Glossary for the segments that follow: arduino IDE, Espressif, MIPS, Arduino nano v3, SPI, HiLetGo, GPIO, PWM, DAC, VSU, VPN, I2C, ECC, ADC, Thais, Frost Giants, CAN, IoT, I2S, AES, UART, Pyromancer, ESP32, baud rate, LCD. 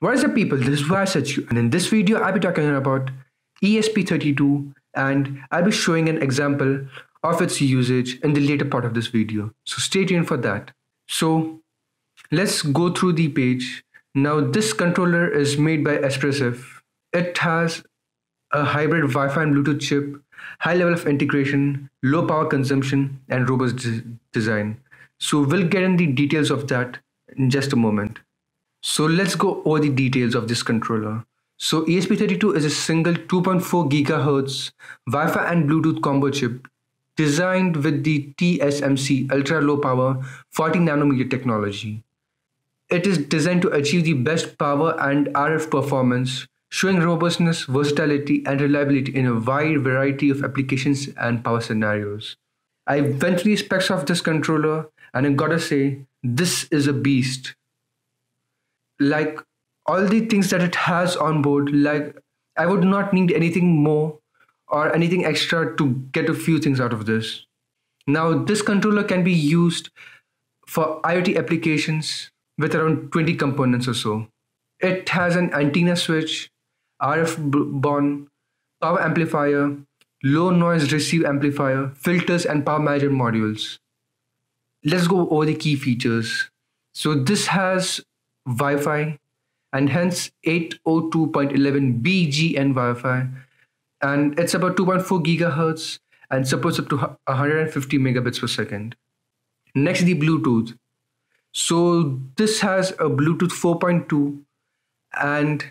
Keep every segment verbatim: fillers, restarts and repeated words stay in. What is up, people? This is V S U, and in this video I'll be talking about E S P thirty-two, and I'll be showing an example of its usage in the later part of this video. So stay tuned for that. So let's go through the page. Now this controller is made by Espressif. It has a hybrid Wi-Fi and Bluetooth chip, high level of integration, low power consumption, and robust de design. So we'll get in the details of that in just a moment. So let's go over the details of this controller. So E S P thirty-two is a single two point four gigahertz Wi-Fi and Bluetooth combo chip designed with the T S M C ultra low power forty nanometer technology. It is designed to achieve the best power and R F performance, showing robustness, versatility, and reliability in a wide variety of applications and power scenarios. I went through the specs of this controller, and I gotta say, this is a beast. Like, all the things that it has on board, like, I would not need anything more or anything extra to get a few things out of this. Now, this controller can be used for IoT applications with around twenty components or so. It has an antenna switch, R F BON, power amplifier, low noise receive amplifier, filters, and power management modules. Let's go over the key features. So this has Wi-Fi, and hence eight oh two dot eleven B G N Wi-Fi, and it's about two point four gigahertz and supports up to one hundred fifty megabits per second. Next, the Bluetooth. So this has a Bluetooth four point two, and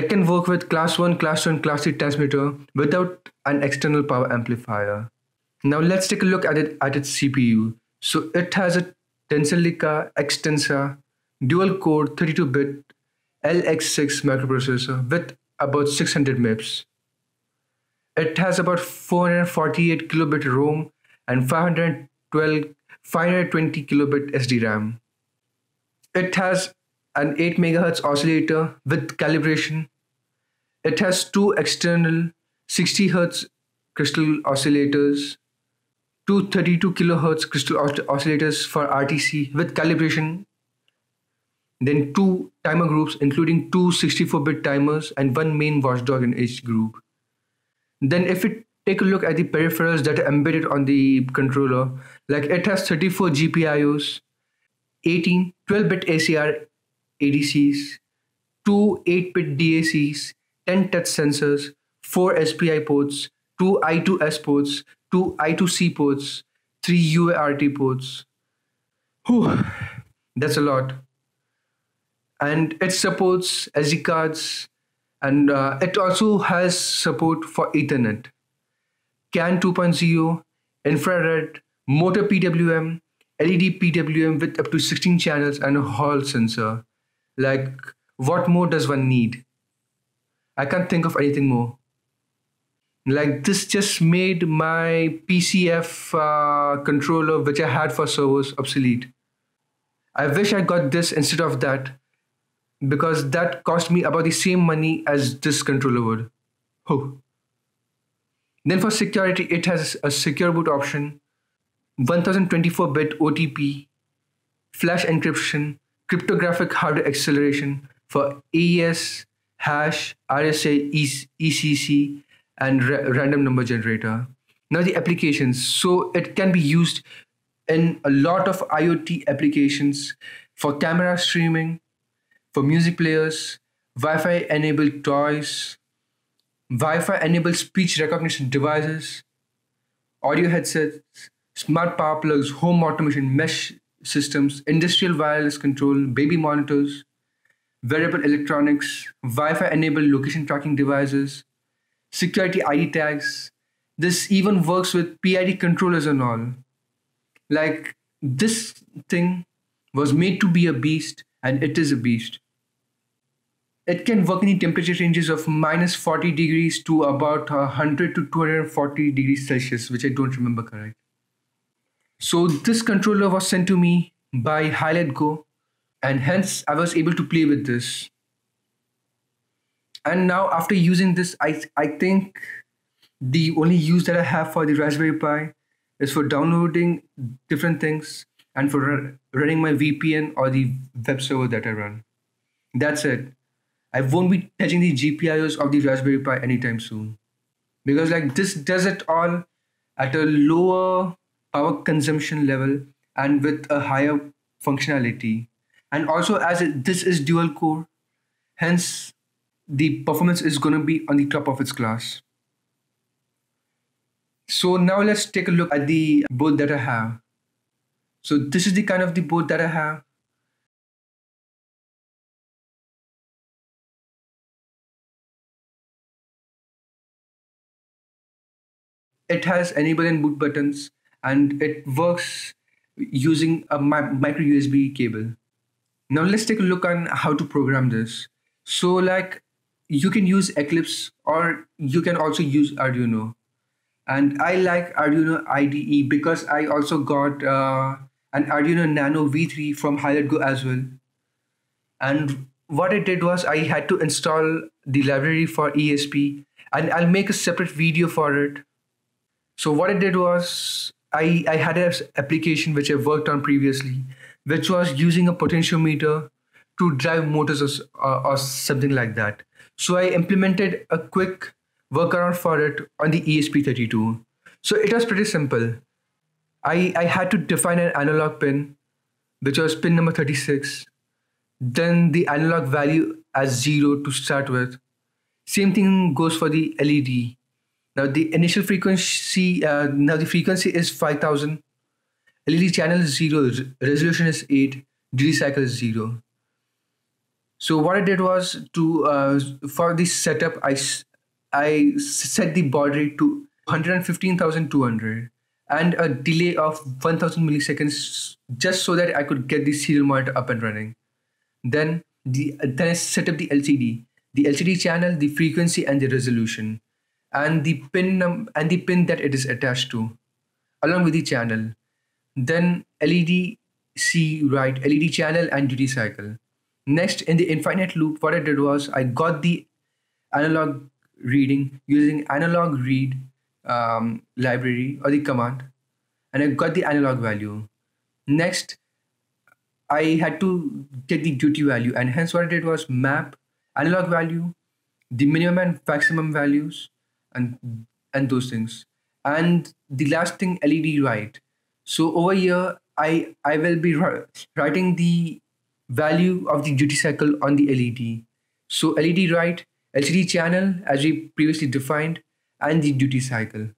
it can work with class one, class two, and class three transmitter without an external power amplifier. Now let's take a look at it at its C P U. So it has a Tensilica Xtensa dual core thirty-two bit L X six microprocessor with about six hundred MIPS. It has about four hundred forty-eight kilobit ROM and five hundred twelve, five hundred twenty kilobit S D RAM. It has an eight megahertz oscillator with calibration. It has two external sixty hertz crystal oscillators, two thirty-two kilohertz crystal oscillators for R T C with calibration, then two timer groups including two sixty-four bit timers and one main watchdog in each group. Then if we take a look at the peripherals that are embedded on the controller, like it has thirty-four G P I Os, eighteen twelve bit A C R A D Cs, two eight bit D A Cs, ten touch sensors, four S P I ports, two I two S ports, two I two C ports, three U A R T ports. Whew, that's a lot. And it supports S D cards, and uh, it also has support for Ethernet, CAN two point oh, infrared, motor P W M, L E D P W M with up to sixteen channels, and a Hall sensor. Like, what more does one need? I can't think of anything more. Like, this just made my P C F uh, controller, which I had for servers, obsolete. I wish I got this instead of that, because that cost me about the same money as this controller would. Oh. Then for security, it has a secure boot option, one thousand twenty-four bit O T P, flash encryption, cryptographic hardware acceleration for A E S, hash, R S A, E C C, and ra random number generator. Now the applications. So it can be used in a lot of IoT applications for camera streaming, for music players, Wi-Fi enabled toys, Wi-Fi enabled speech recognition devices, audio headsets, smart power plugs, home automation, mesh systems, industrial wireless control, baby monitors, wearable electronics, Wi-Fi enabled location tracking devices, security I D tags. This even works with P I D controllers and all. Like, this thing was made to be a beast, and it is a beast. It can work in the temperature ranges of minus forty degrees to about one hundred to two hundred forty degrees Celsius, which I don't remember correct. So this controller was sent to me by HiLetGo, and hence I was able to play with this. And now after using this, I, I think the only use that I have for the Raspberry Pi is for downloading different things and for running my V P N or the web server that I run. That's it. I won't be touching the G P I Os of the Raspberry Pi anytime soon, because like this does it all at a lower power consumption level and with a higher functionality. And also, as it, this is dual core, hence the performance is going to be on the top of its class. So now let's take a look at the board that I have. So this is the kind of the board that I have. It has enable and boot buttons, and it works using a micro U S B cable. Now let's take a look on how to program this. So like you can use Eclipse or you can also use Arduino. And I like Arduino I D E because I also got uh, an Arduino nano v three from HiLetGo as well. And what I did was I had to install the library for E S P, and I'll make a separate video for it. So what I did was I, I had an application which I worked on previously, which was using a potentiometer to drive motors or, or, or something like that. So I implemented a quick workaround for it on the E S P thirty-two. So it was pretty simple. I, I had to define an analog pin, which was pin number thirty-six, then the analog value as zero to start with. Same thing goes for the L E D. Now the initial frequency, uh, now the frequency is five thousand, L E D channel is zero, resolution is eight, duty cycle is zero. So what I did was to, uh, for this setup, I, I set the baud rate to one hundred fifteen thousand two hundred and a delay of one thousand milliseconds just so that I could get the serial monitor up and running. Then, the, then I set up the L C D, the L C D channel, the frequency and the resolution, and the pin num and the pin that it is attached to, along with the channel. Then L E D C right, L E D channel and duty cycle. Next, in the infinite loop, what I did was I got the analog reading using analog read um, library or the command, and I got the analog value. Next, I had to get the duty value, and hence what I did was map analog value, the minimum and maximum values, and and those things. And the last thing, L E D write. So over here, I, I will be writing the value of the duty cycle on the L E D. So L E D write, L C D channel as we previously defined, and the duty cycle.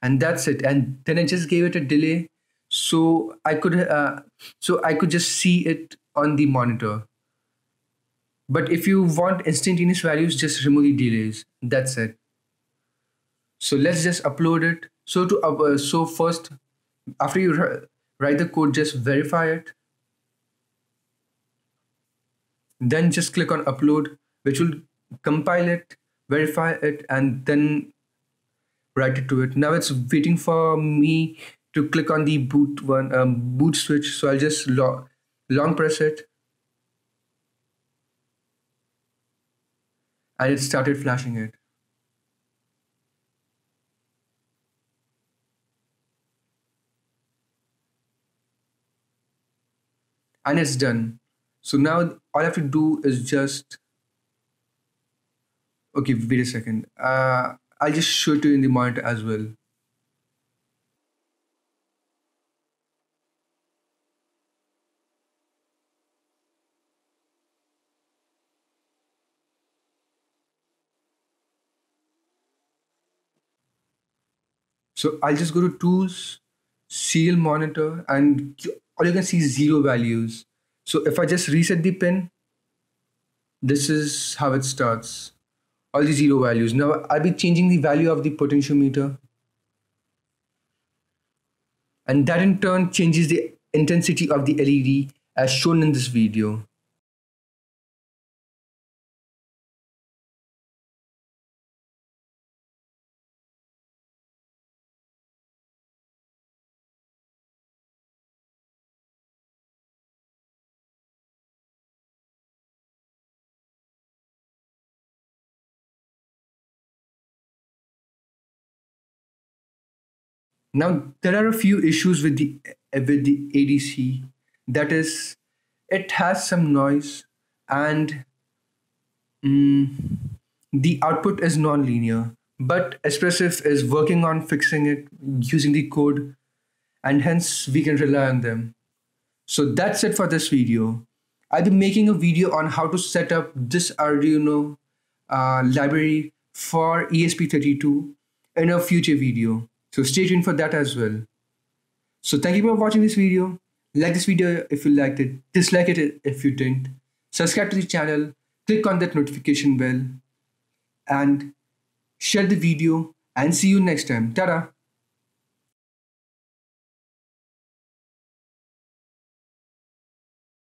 And that's it. And then I just gave it a delay, so I could uh, so I could just see it on the monitor. But if you want instantaneous values, just remove the delays. That's it. So let's just upload it. So to uh, so first, after you write the code, just verify it. Then just click on upload, which will compile it, verify it, and then write it to it. Now it's waiting for me to click on the boot one um, boot switch. So I'll just lo long press it, and it started flashing it. And it's done. So now all I have to do is just, okay, wait a second. Uh, I'll just show it to you in the monitor as well. So I'll just go to tools, serial monitor, and all you can see is zero values. So if I just reset the pin, this is how it starts. All the zero values. Now I'll be changing the value of the potentiometer, and that in turn changes the intensity of the L E D as shown in this video. Now there are a few issues with the with the A D C. That is, it has some noise, and mm, the output is non-linear, but Espressif is working on fixing it using the code, and hence we can rely on them. So that's it for this video. I'll be making a video on how to set up this Arduino uh, library for E S P thirty-two in a future video. So stay tuned for that as well. So thank you for watching this video. Like this video if you liked it, dislike it if you didn't. Subscribe to the channel, click on that notification bell, and share the video, and see you next time. Ta-da!